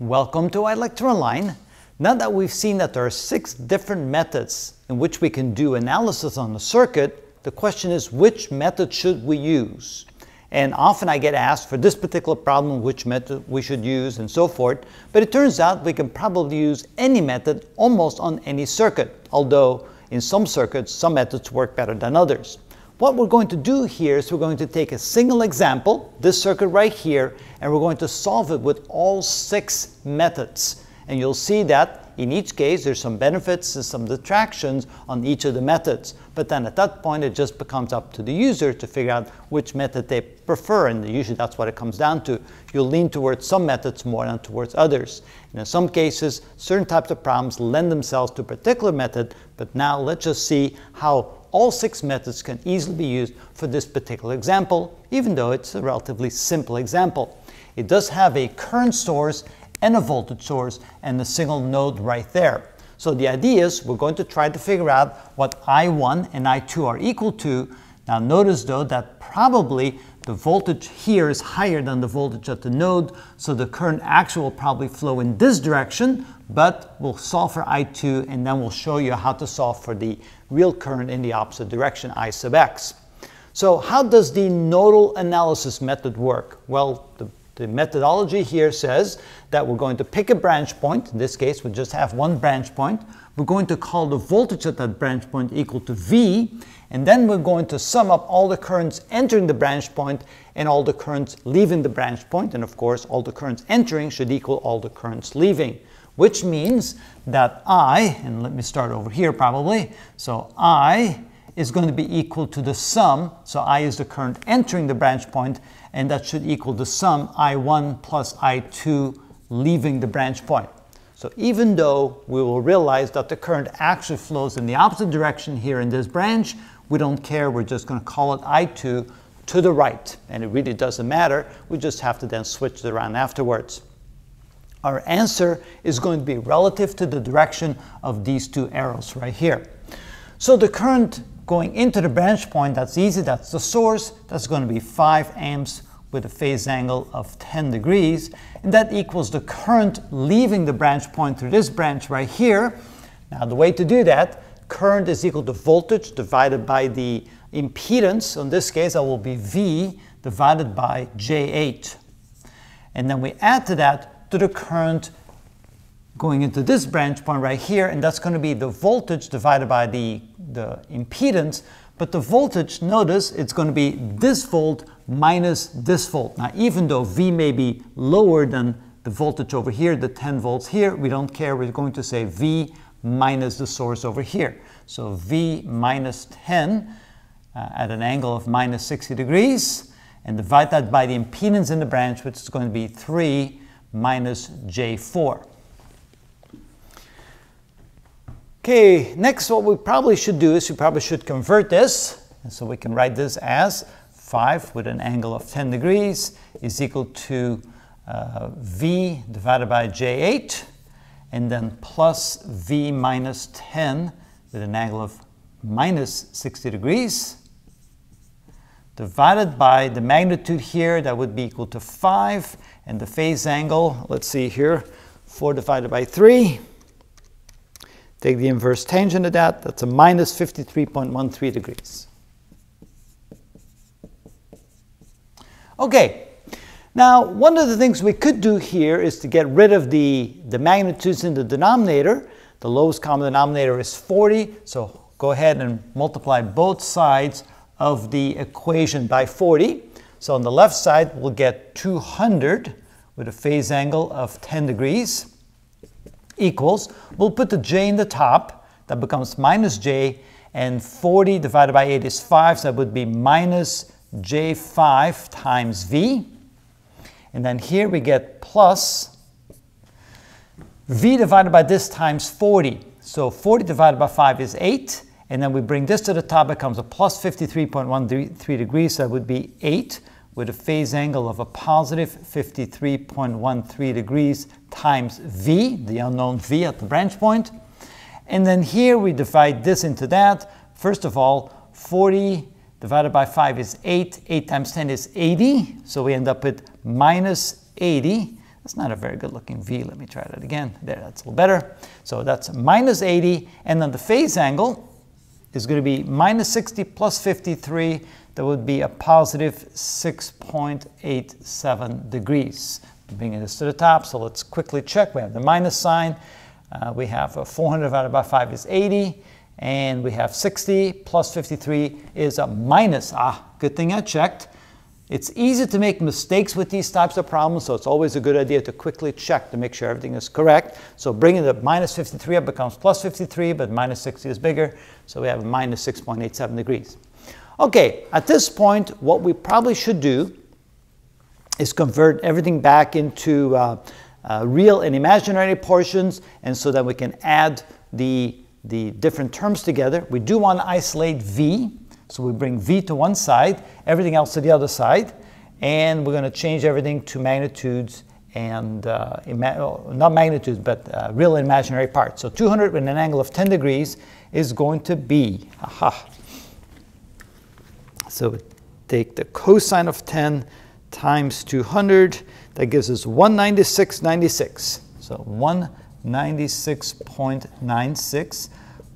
Welcome to iLectronline. Now that we've seen that there are 6 different methods in which we can do analysis on a circuit, the question is which method should we use? And often I get asked for this particular problem which method we should use and so forth, but it turns out we can probably use any method almost on any circuit, although in some circuits some methods work better than others. What we're going to do here is we're going to take a single example, this circuit right here, and we're going to solve it with all 6 methods. And you'll see that in each case there's some benefits and some detractions on each of the methods. But then at that point it just becomes up to the user to figure out which method they prefer, and usually that's what it comes down to. You'll lean towards some methods more than towards others. And in some cases certain types of problems lend themselves to a particular method, but now let's just see how all 6 methods can easily be used for this particular example, even though it's a relatively simple example. It does have a current source and a voltage source and a single node right there. So the idea is we're going to try to figure out what I1 and I2 are equal to. Now notice though that probably the voltage here is higher than the voltage at the node, so the current actually will probably flow in this direction, but we'll solve for I2 and then we'll show you how to solve for the real current in the opposite direction, I sub x. So how does the nodal analysis method work? Well, the methodology here says that we're going to pick a branch point. In this case we just have one branch point. We're going to call the voltage at that branch point equal to V, and then we're going to sum up all the currents entering the branch point and all the currents leaving the branch point, and of course all the currents entering should equal all the currents leaving, which means that I, and let me start over here probably, so I is going to be equal to the sum, so I is the current entering the branch point, and that should equal the sum I1 plus I2 leaving the branch point. So even though we will realize that the current actually flows in the opposite direction here in this branch, we don't care, we're just going to call it I2 to the right. And it really doesn't matter, we just have to then switch it around afterwards. Our answer is going to be relative to the direction of these 2 arrows right here. So the current going into the branch point, that's easy, that's the source, that's going to be 5 amps with a phase angle of 10 degrees, and that equals the current leaving the branch point through this branch right here. Now the way to do that, current is equal to voltage divided by the impedance, so in this case that will be V divided by J8. And then we add to that to the current going into this branch point right here, and that's going to be the voltage divided by the impedance, but the voltage, notice, it's going to be this volt minus this volt. Now even though V may be lower than the voltage over here, the 10 volts here, we don't care, we're going to say V minus the source over here. So V minus 10 at an angle of minus 60 degrees, and divide that by the impedance in the branch, which is going to be 3 minus J4. Okay, next what we probably should do is we probably should convert this, and so we can write this as 5 with an angle of 10 degrees is equal to V divided by J8, and then plus V minus 10 with an angle of minus 60 degrees, divided by the magnitude here, that would be equal to 5, and the phase angle, let's see here, 4 divided by 3. Take the inverse tangent of that, that's a minus 53.13 degrees. Okay, now one of the things we could do here is to get rid of the magnitudes in the denominator. The lowest common denominator is 40, so go ahead and multiply both sides of the equation by 40. So on the left side we'll get 200 with a phase angle of 10 degrees. Equals, we'll put the j in the top, that becomes minus j, and 40 divided by 8 is 5, so that would be minus j5 times v, and then here we get plus v divided by this times 40, so 40 divided by 5 is 8, and then we bring this to the top, it becomes a plus 53.13 degrees, so that would be 8 with a phase angle of a positive 53.13 degrees times V, the unknown V at the branch point. And then here we divide this into that. First of all, 40 divided by 5 is 8. 8 times 10 is 80. So we end up with minus 80 That's not a very good looking V. Let me try that again. There, that's a little better. So that's minus 80. And then the phase angle is going to be minus 60 plus 53. That would be a positive 6.87 degrees. Bringing this to the top. So let's quickly check. We have the minus sign. We have 400 divided by 5 is 80. And we have 60 plus 53 is a minus. Ah, good thing I checked. It's easy to make mistakes with these types of problems, so it's always a good idea to quickly check to make sure everything is correct. So bringing the minus 53 up becomes plus 53, but minus 60 is bigger, so we have minus 6.87 degrees. Okay, at this point, what we probably should do is convert everything back into real and imaginary portions, and so that we can add the different terms together. We do want to isolate V. So we bring V to one side, everything else to the other side, and we're going to change everything to magnitudes and, not magnitudes, but real and imaginary parts. So 200 with an angle of 10 degrees is going to be, aha. So take the cosine of 10 times 200, that gives us 196.96. So 196.96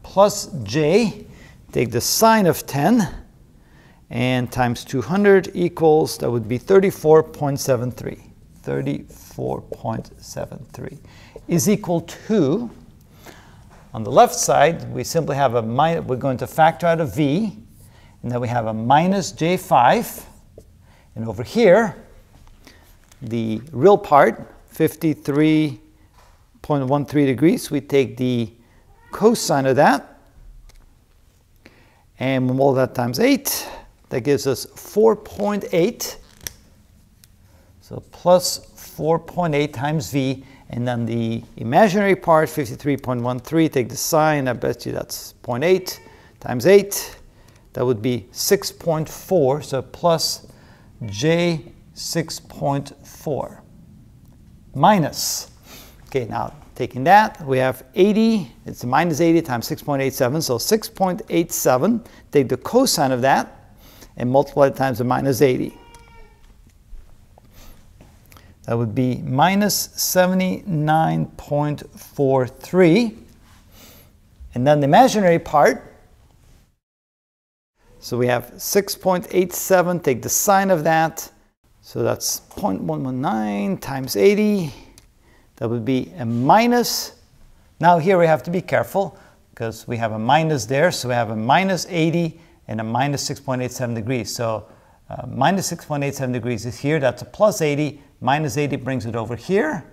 plus J. Take the sine of 10 and times 200 equals, that would be 34.73. 34.73 is equal to, on the left side, we simply have a minus, we're going to factor out a V, and then we have a minus J5. And over here, the real part, 53.13 degrees, we take the cosine of that, and we'll multiply that times 8. That gives us 4.8. So plus 4.8 times V. And then the imaginary part, 53.13. Take the sine. I bet you that's 0.8 times 8. That would be 6.4. So plus J 6.4. Minus. Okay, now taking that, we have 80, it's minus 80 times 6.87, so 6.87. Take the cosine of that and multiply it times the minus 80. That would be minus 79.43. And then the imaginary part. So we have 6.87, take the sine of that. So that's 0.119 times 80. That would be a minus. Now here we have to be careful because we have a minus there. So we have a minus 80 and a minus 6.87 degrees. So minus 6.87 degrees is here. That's a plus 80. Minus 80 brings it over here.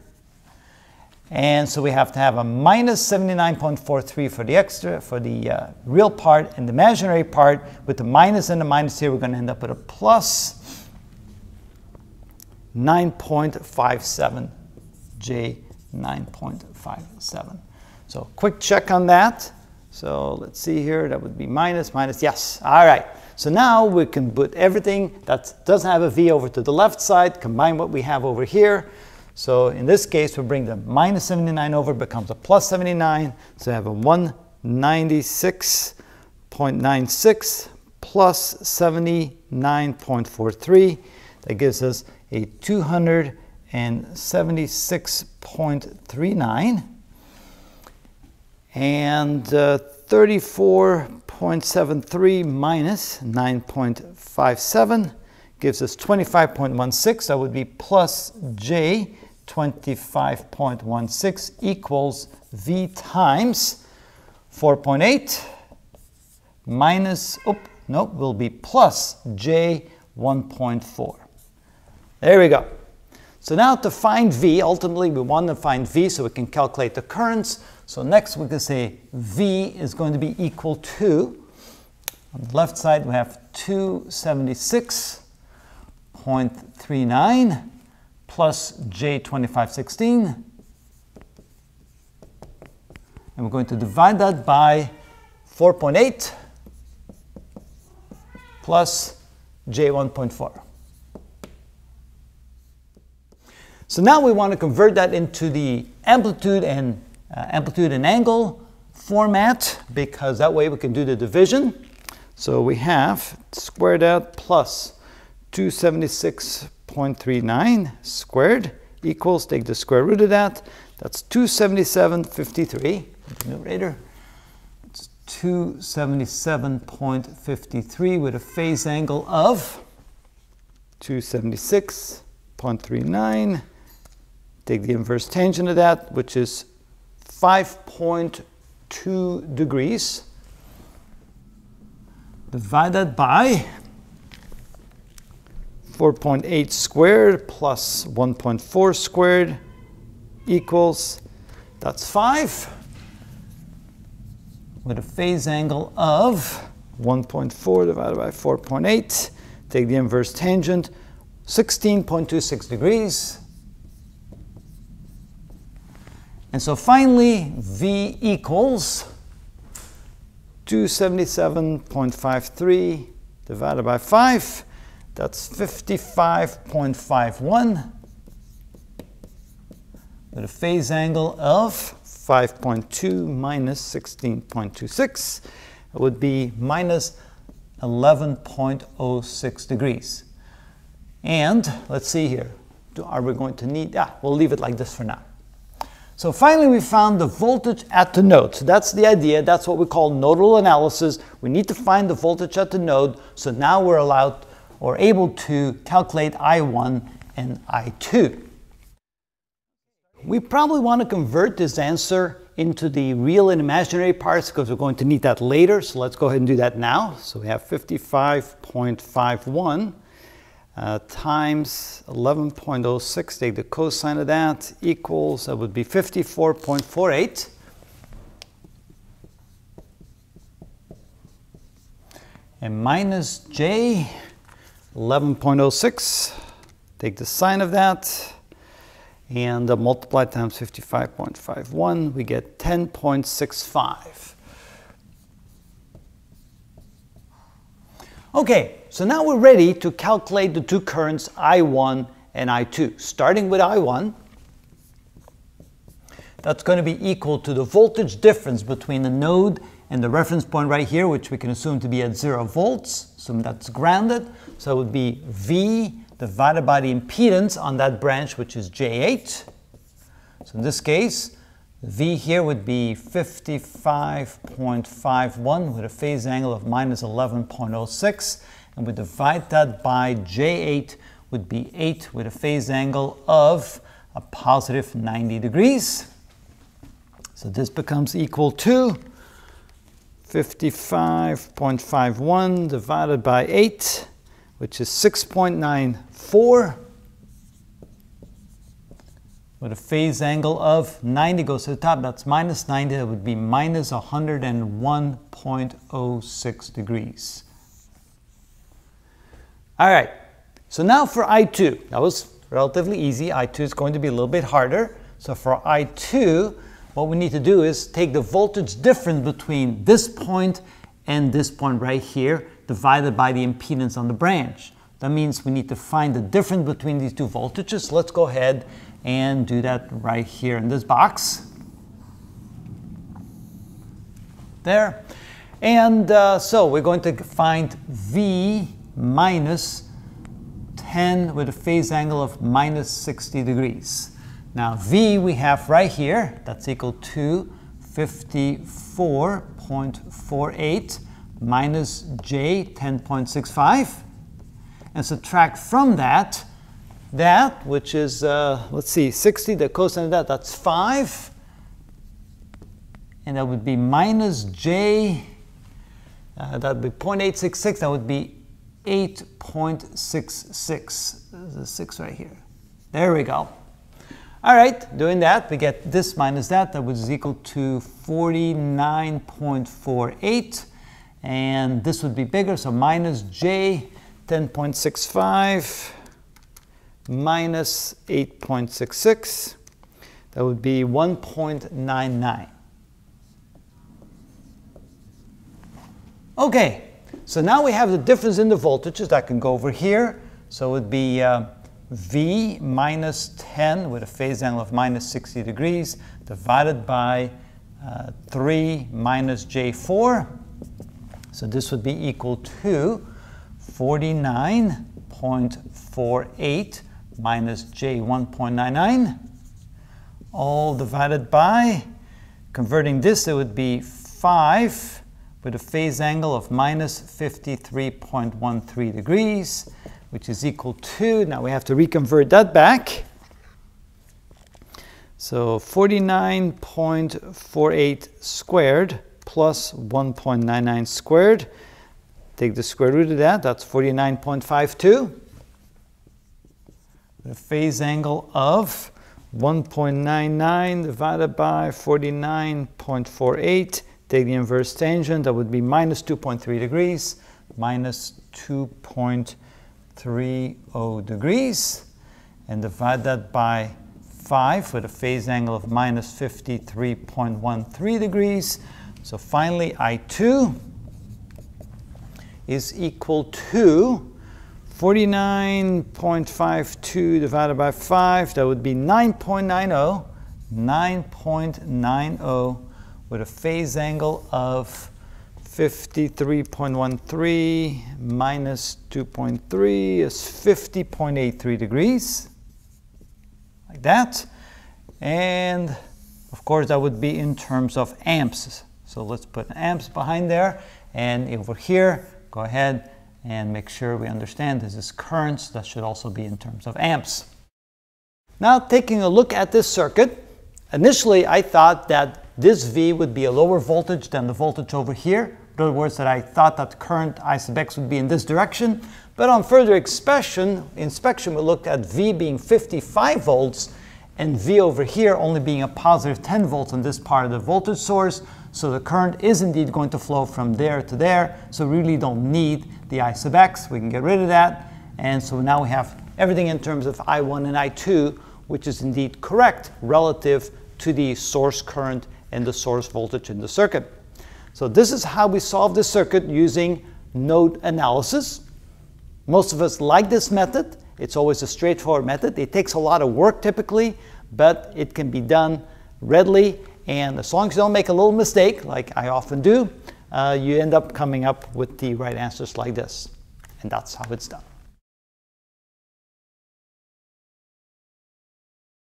And so we have to have a minus 79.43 for the extra, for the real part and the imaginary part. With the minus and the minus here, we're going to end up with a plus 9.57. J 9.57. So quick check on that. So let's see here, that would be minus, yes, all right. So now we can put everything that doesn't have a V over to the left side, combine what we have over here. So in this case, we bring the minus 79 over, becomes a plus 79. So I have a 196.96 plus 79.43. That gives us a 276.39 and 34.73 minus 9.57 gives us 25.16. That would be plus J 25.16 equals V times 4.8 minus, will be plus J 1.4. There we go. So now to find V, ultimately we want to find V so we can calculate the currents. So next we can say V is going to be equal to, on the left side we have 276.39 plus J2516. And we're going to divide that by 4.8 plus J1.4. So now we want to convert that into the amplitude and angle format, because that way we can do the division. So we have squared out plus 276.39 squared equals, take the square root of that, that's 277.53, numerator. It's 277.53 with a phase angle of 276.39. Take the inverse tangent of that, which is 5.2 degrees. Divide that by 4.8 squared plus 1.4 squared equals, that's 5, with a phase angle of 1.4 divided by 4.8. Take the inverse tangent, 16.26 degrees. And so finally, V equals 277.53 divided by 5. That's 55.51 with a phase angle of 5.2 minus 16.26. It would be minus 11.06 degrees. And let's see here. Are we going to need that? We'll leave it like this for now. So finally, we found the voltage at the node. So that's the idea. That's what we call nodal analysis. We need to find the voltage at the node. So now we're allowed or able to calculate I1 and I2. We probably want to convert this answer into the real and imaginary parts because we're going to need that later. So let's go ahead and do that now. So we have 55.51. Times 11.06, take the cosine of that, equals, that would be 54.48. And minus j, 11.06, take the sine of that, and multiply times 55.51, we get 10.65. Okay. So now we're ready to calculate the two currents I1 and I2. Starting with I1, that's going to be equal to the voltage difference between the node and the reference point right here, which we can assume to be at 0 volts, so that's grounded. So it would be V divided by the impedance on that branch, which is J8. So in this case, V here would be 55.51 with a phase angle of minus 11.06. And we divide that by J8 would be 8 with a phase angle of a positive 90 degrees. So this becomes equal to 55.51 divided by 8, which is 6.94, with a phase angle of 90 goes to the top, that's minus 90, that would be minus 101.06 degrees. All right, so now for I2, that was relatively easy. I2 is going to be a little bit harder. So for I2, what we need to do is take the voltage difference between this point and this point right here, divided by the impedance on the branch. That means we need to find the difference between these two voltages. Let's go ahead and do that right here in this box. There. And so we're going to find V minus 10 with a phase angle of minus 60 degrees. Now V we have right here, that's equal to 54.48 minus J 10.65, and subtract from that, which is, let's see, 60, the cosine of that, that's 5, and that would be minus J, that would be 0.866, that would be 8.66. There's a 6 right here. There we go. All right, doing that, we get this minus that which is equal to 49.48. And this would be bigger, so minus J 10.65 minus 8.66. That would be 1.99. Okay. So now we have the difference in the voltages that can go over here. So it would be V minus 10 with a phase angle of minus 60 degrees divided by 3 minus J4. So this would be equal to 49.48 minus j1.99, all divided by, converting this, it would be 5 with a phase angle of minus 53.13 degrees, which is equal to, now we have to reconvert that back. So 49.48 squared plus 1.99 squared. Take the square root of that, that's 49.52. The phase angle of 1.99 divided by 49.48. Take the inverse tangent, that would be minus 2.3 degrees, minus 2.30 degrees, and divide that by 5 with a phase angle of minus 53.13 degrees. So finally, I2 is equal to 49.52 divided by 5. That would be 9.90, 9.90 with a phase angle of 53.13 minus 2.3 is 50.83 degrees. Like that. And of course that would be in terms of amps. So let's put amps behind there, and over here go ahead and make sure we understand this is currents, that should also be in terms of amps. Now taking a look at this circuit, initially I thought that this V would be a lower voltage than the voltage over here. In other words, that I thought that current I sub x would be in this direction. But on further inspection, we looked at V being 55 volts and V over here only being a positive 10 volts on this part of the voltage source. So the current is indeed going to flow from there to there. So we really don't need the I sub x. We can get rid of that. And so now we have everything in terms of I1 and I2, which is indeed correct relative to the source current and the source voltage in the circuit. So this is how we solve this circuit using node analysis. Most of us like this method. It's always a straightforward method. It takes a lot of work typically, but it can be done readily. And as long as you don't make a little mistake, like I often do, you end up coming up with the right answers like this. And that's how it's done.